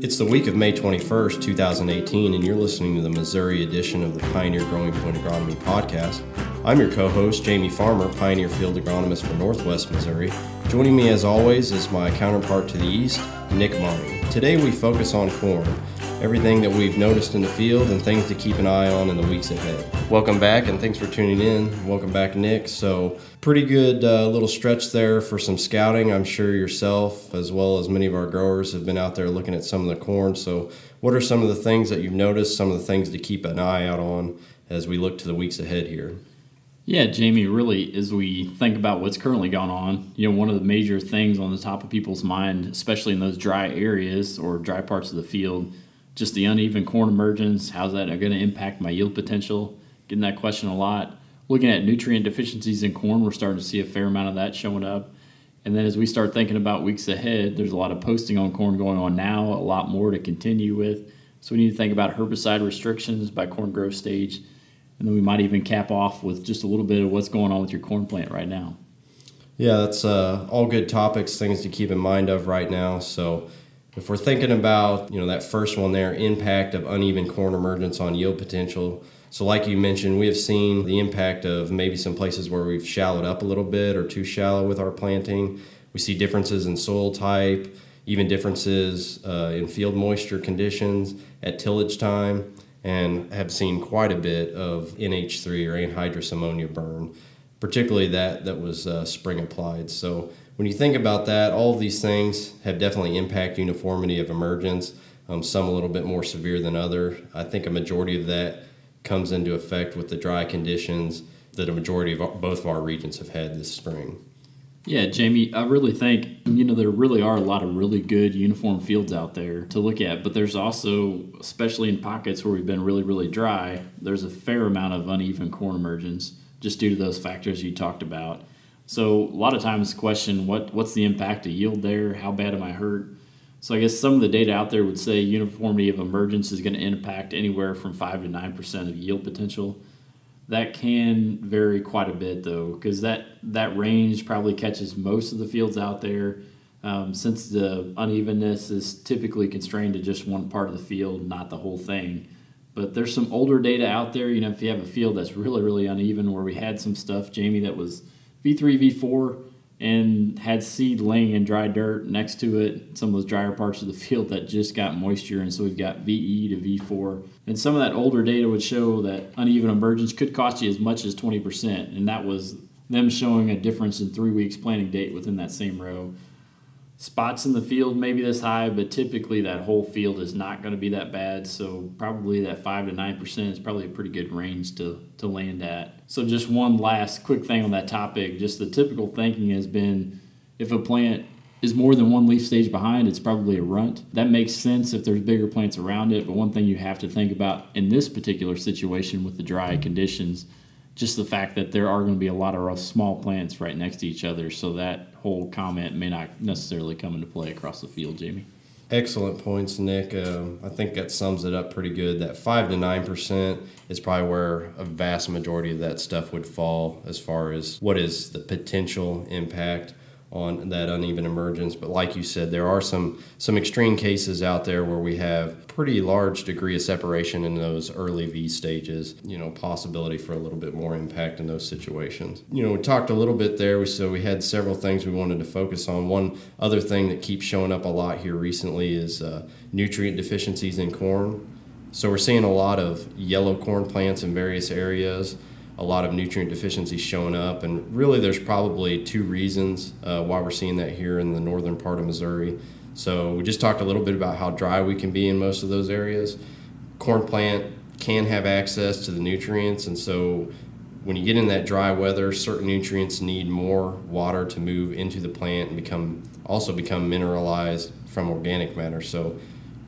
It's the week of May 21st, 2018, and you're listening to the Missouri edition of the Pioneer Growing Point Agronomy Podcast. I'm your co-host, Jamie Farmer, Pioneer Field Agronomist for Northwest Missouri. Joining me, as always, is my counterpart to the east, Nick Monnig. Today we focus on corn, everything that we've noticed in the field and things to keep an eye on in the weeks ahead. Welcome back, and thanks for tuning in. Welcome back, Nick. So, pretty good little stretch there for some scouting. I'm sure yourself, as well as many of our growers, have been out there looking at some of the corn. So what are some of the things that you've noticed, some of the things to keep an eye out on as we look to the weeks ahead here? Yeah, Jamie, really, as we think about what's currently gone on, one of the major things on the top of people's mind, especially in those dry areas or dry parts of the field, just the uneven corn emergence. How's that going to impact my yield potential? Getting that question a lot. Looking at nutrient deficiencies in corn, we're starting to see a fair amount of that showing up. And then as we start thinking about weeks ahead, there's a lot of posting on corn going on now, a lot more to continue with. So we need to think about herbicide restrictions by corn growth stage. And then we might even cap off with just a little bit of what's going on with your corn plant right now. Yeah, that's all good topics, things to keep in mind of right now. So if we're thinking about, that first one there, impact of uneven corn emergence on yield potential. So like you mentioned, we have seen the impact of maybe some places where we've shallowed up a little bit or too shallow with our planting. We see differences in soil type, even differences in field moisture conditions at tillage time, and have seen quite a bit of NH3 or anhydrous ammonia burn, particularly that was spring applied. So when you think about that, all of these things have definitely impact uniformity of emergence, some a little bit more severe than other. I think a majority of that comes into effect with the dry conditions that a majority of both of our regions have had this spring. Yeah, Jamie, I really think, there really are a lot of really good uniform fields out there to look at, but there's also, especially in pockets where we've been really, really dry, there's a fair amount of uneven corn emergence just due to those factors you talked about. So a lot of times question, what's the impact of yield there? How bad am I hurt? So I guess some of the data out there would say uniformity of emergence is going to impact anywhere from 5 to 9% of yield potential. That can vary quite a bit, though, because that range probably catches most of the fields out there. Since the unevenness is typically constrained to just one part of the field, not the whole thing. But there's some older data out there. If you have a field that's really, really uneven, where we had some stuff, Jamie, that was V3, V4, and had seed laying in dry dirt next to it, some of those drier parts of the field that just got moisture, and so we've got VE to V4. And some of that older data would show that uneven emergence could cost you as much as 20%, and that was them showing a difference in 3 weeks planting date within that same row. Spots in the field may be this high, but typically that whole field is not going to be that bad, so probably that 5 to 9% is probably a pretty good range to land at. So just one last quick thing on that topic, just the typical thinking has been if a plant is more than one leaf stage behind, it's probably a runt. That makes sense if there's bigger plants around it, but one thing you have to think about in this particular situation with the dry conditions, just the fact that there are going to be a lot of small plants right next to each other, so that whole comment may not necessarily come into play across the field, Jamie. Excellent points, Nick. I think that sums it up pretty good. That 5 to 9% is probably where a vast majority of that stuff would fall as far as what is the potential impact on that uneven emergence. But like you said, there are some extreme cases out there where we have pretty large degree of separation in those early V stages, possibility for a little bit more impact in those situations. We talked a little bit there, so we had several things we wanted to focus on. One other thing that keeps showing up a lot here recently is nutrient deficiencies in corn. So we're seeing a lot of yellow corn plants in various areas, a lot of nutrient deficiencies showing up, and really there's probably two reasons why we're seeing that here in the northern part of Missouri. So we just talked a little bit about how dry we can be in most of those areas. Corn plant can have access to the nutrients, and so when you get in that dry weather, certain nutrients need more water to move into the plant and become mineralized from organic matter. So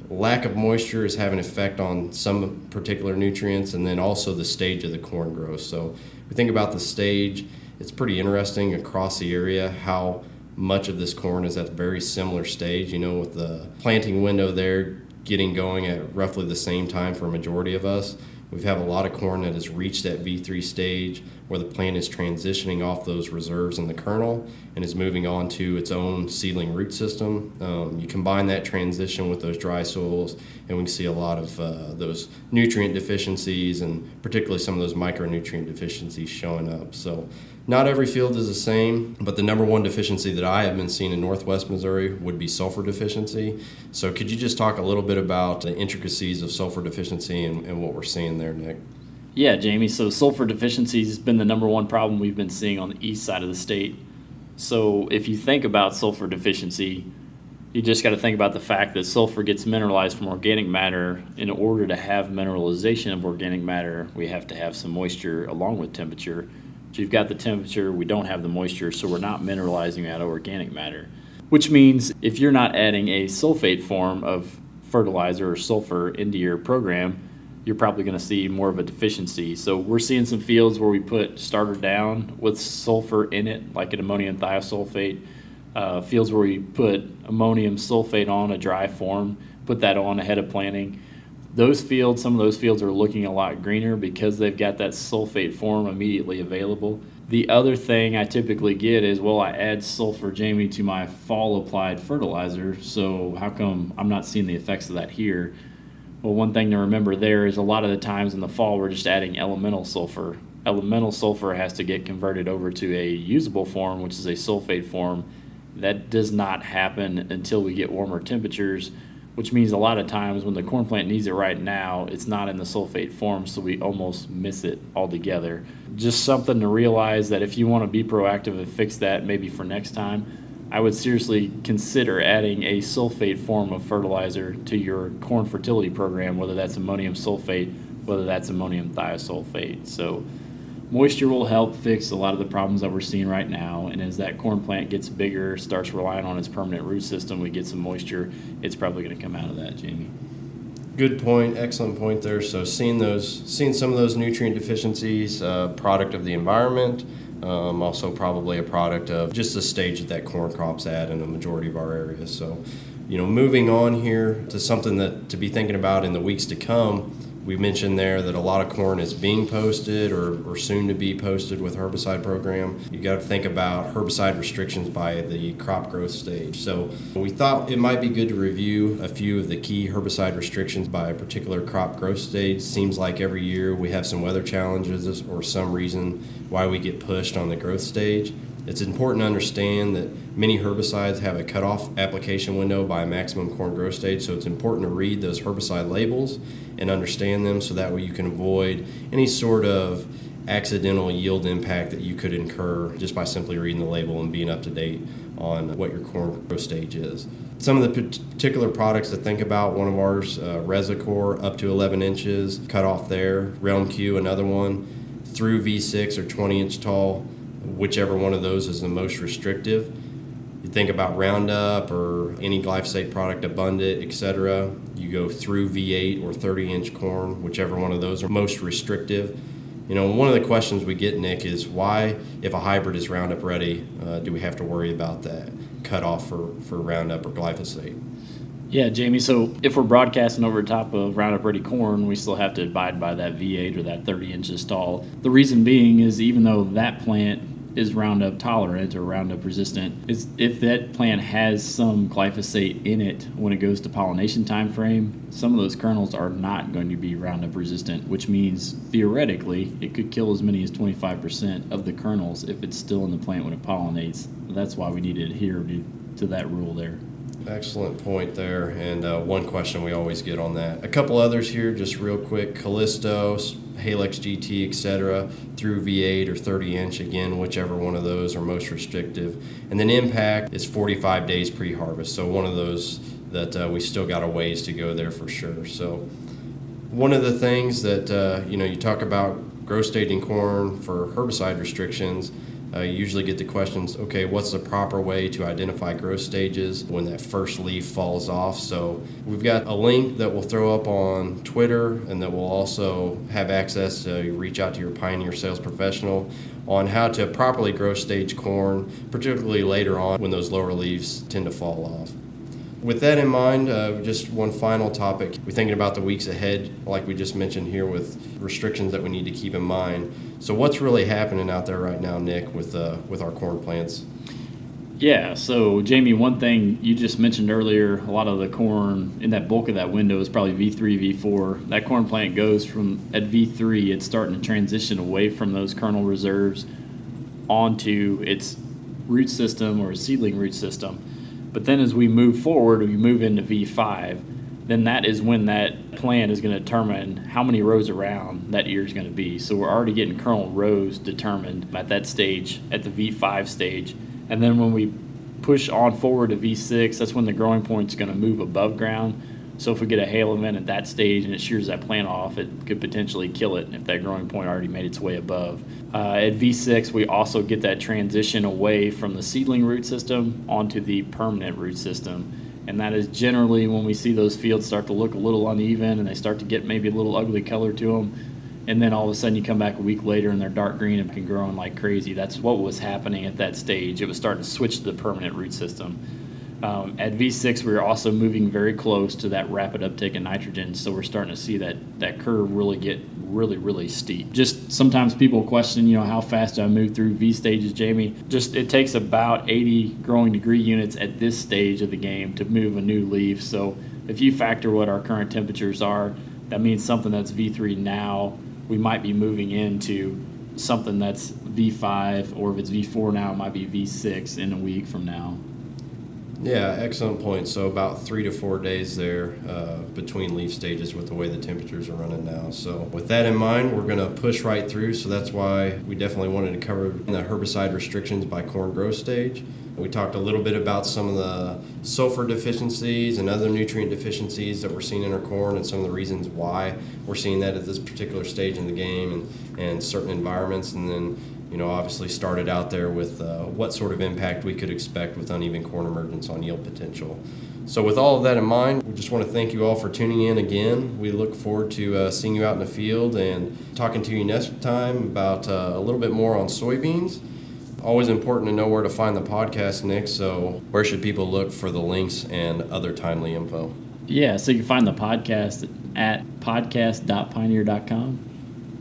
lack of moisture is having an effect on some particular nutrients, and then also the stage of the corn growth. So if we think about the stage, it's pretty interesting across the area how much of this corn is at a very similar stage, with the planting window there getting going at roughly the same time for a majority of us. We've had a lot of corn that has reached that V3 stage where the plant is transitioning off those reserves in the kernel and is moving on to its own seedling root system. You combine that transition with those dry soils, and we can see a lot of those nutrient deficiencies, and particularly some of those micronutrient deficiencies showing up. So not every field is the same, but the number one deficiency that I have been seeing in northwest Missouri would be sulfur deficiency. So could you just talk a little bit about the intricacies of sulfur deficiency and what we're seeing there, Nick? Yeah, Jamie, so sulfur deficiency has been the number one problem we've been seeing on the east side of the state. So if you think about sulfur deficiency, you just got to think about the fact that sulfur gets mineralized from organic matter. In order to have mineralization of organic matter, we have to have some moisture along with temperature. So you've got the temperature, we don't have the moisture, so we're not mineralizing that organic matter. Which means if you're not adding a sulfate form of fertilizer or sulfur into your program, you're probably going to see more of a deficiency. So we're seeing some fields where we put starter down with sulfur in it, like an ammonium thiosulfate. Fields where we put ammonium sulfate on a dry form, put that on ahead of planting. Those fields, some of those fields are looking a lot greener because they've got that sulfate form immediately available. The other thing I typically get is, well, I add sulfur, Jamie, to my fall applied fertilizer, so how come I'm not seeing the effects of that here? Well, one thing to remember there is a lot of the times in the fall we're just adding elemental sulfur. Elemental sulfur has to get converted over to a usable form, which is a sulfate form. That does not happen until we get warmer temperatures, which means a lot of times when the corn plant needs it right now, it's not in the sulfate form, so we almost miss it altogether. Just something to realize that if you want to be proactive and fix that maybe for next time, I would seriously consider adding a sulfate form of fertilizer to your corn fertility program, whether that's ammonium sulfate, whether that's ammonium thiosulfate. So moisture will help fix a lot of the problems that we're seeing right now, and as that corn plant gets bigger, starts relying on its permanent root system, we get some moisture, it's probably going to come out of that, Jamie. Good point, excellent point there. So seeing some of those nutrient deficiencies, product of the environment, also probably a product of just the stage that that corn crop's at in a majority of our areas. So, you know, moving on here to something that to be thinking about in the weeks to come, we mentioned there that a lot of corn is being posted or soon to be posted with herbicide program. You've got to think about herbicide restrictions by the crop growth stage. So we thought it might be good to review a few of the key herbicide restrictions by a particular crop growth stage. Seems like every year we have some weather challenges or some reason why we get pushed on the growth stage. It's important to understand that many herbicides have a cutoff application window by a maximum corn growth stage, so it's important to read those herbicide labels and understand them so that way you can avoid any sort of accidental yield impact that you could incur just by simply reading the label and being up to date on what your corn growth stage is. Some of the particular products to think about, one of ours, ResiCor, up to 11 inches, cutoff there, Realm Q, another one, through V6 or 20 inch tall, whichever one of those is the most restrictive. You think about Roundup or any glyphosate product, Abundant, etc. You go through V8 or 30 inch corn, whichever one of those are most restrictive. You know, one of the questions we get, Nick, is why, if a hybrid is Roundup ready, do we have to worry about that cutoff for Roundup or glyphosate? Yeah, Jamie, so if we're broadcasting over top of Roundup Ready corn, we still have to abide by that V8 or that 30 inches tall. The reason being is even though that plant is Roundup tolerant or Roundup resistant, if that plant has some glyphosate in it when it goes to pollination time frame, some of those kernels are not going to be Roundup resistant, which means theoretically it could kill as many as 25% of the kernels if it's still in the plant when it pollinates. That's why we need to adhere to that rule there. Excellent point there, and one question we always get on that. A couple others here, just real quick. Callisto, Halex GT, etc. through V8 or 30 inch, again, whichever one of those are most restrictive. And then Impact is 45 days pre-harvest, so one of those that we still got a ways to go there for sure. So one of the things that, you know, you talk about growth stage in corn for herbicide restrictions, you usually get the questions, okay, what's the proper way to identify growth stages when that first leaf falls off? So we've got a link that we'll throw up on Twitter and that will also have access to reach out to your Pioneer sales professional on how to properly growth stage corn, particularly later on when those lower leaves tend to fall off. with that in mind, just one final topic. We're thinking about the weeks ahead, like we just mentioned here, with restrictions that we need to keep in mind. So what's really happening out there right now, Nick, with our corn plants? Yeah, so Jamie, one thing you just mentioned earlier, a lot of the corn in that bulk of that window is probably V3, V4. That corn plant goes from, at V3, it's starting to transition away from those kernel reserves onto its root system or seedling root system. But then as we move forward, we move into V5, then that is when that plant is going to determine how many rows around that ear is going to be. So we're already getting kernel rows determined at that stage, at the V5 stage. And then when we push on forward to V6, that's when the growing point is going to move above ground. So if we get a hail event at that stage and it shears that plant off, it could potentially kill it if that growing point already made its way above. At V6, we also get that transition away from the seedling root system onto the permanent root system. And that is generally when we see those fields start to look a little uneven and they start to get maybe a little ugly color to them. And then all of a sudden you come back a week later and they're dark green and growing like crazy. That's what was happening at that stage. It was starting to switch to the permanent root system. At V6, we were also moving very close to that rapid uptake in nitrogen. So we're starting to see that curve really get really steep. Just sometimes people question, you know, how fast do I move through V stages, Jamie? Just it takes about 80 growing degree units at this stage of the game to move a new leaf. So if you factor what our current temperatures are, that means something that's V3 now, we might be moving into something that's V5, or if it's V4 now, it might be V6 in a week from now. Yeah, excellent point. So about 3 to 4 days there between leaf stages with the way the temperatures are running now. So with that in mind, we're going to push right through. So that's why we definitely wanted to cover the herbicide restrictions by corn growth stage. We talked a little bit about some of the sulfur deficiencies and other nutrient deficiencies that we're seeing in our corn and some of the reasons why we're seeing that at this particular stage in the game and certain environments. And then, you know, obviously started out there with what sort of impact we could expect with uneven corn emergence on yield potential. So with all of that in mind, we just want to thank you all for tuning in again. We look forward to seeing you out in the field and talking to you next time about a little bit more on soybeans. Always important to know where to find the podcast, Nick, so where should people look for the links and other timely info? Yeah, so you can find the podcast at podcast.pioneer.com.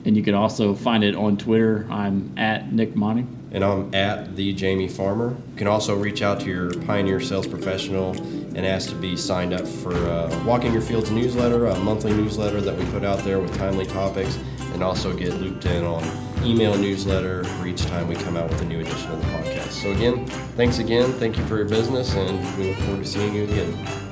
And you can also find it on Twitter. I'm at Nick Monnig. And I'm at the Jamie Farmer. You can also reach out to your Pioneer sales professional and ask to be signed up for Walking Your Fields newsletter, a monthly newsletter that we put out there with timely topics, and also get looped in on email newsletter for each time we come out with a new edition of the podcast. So again, thanks again. Thank you for your business, and we look forward to seeing you again.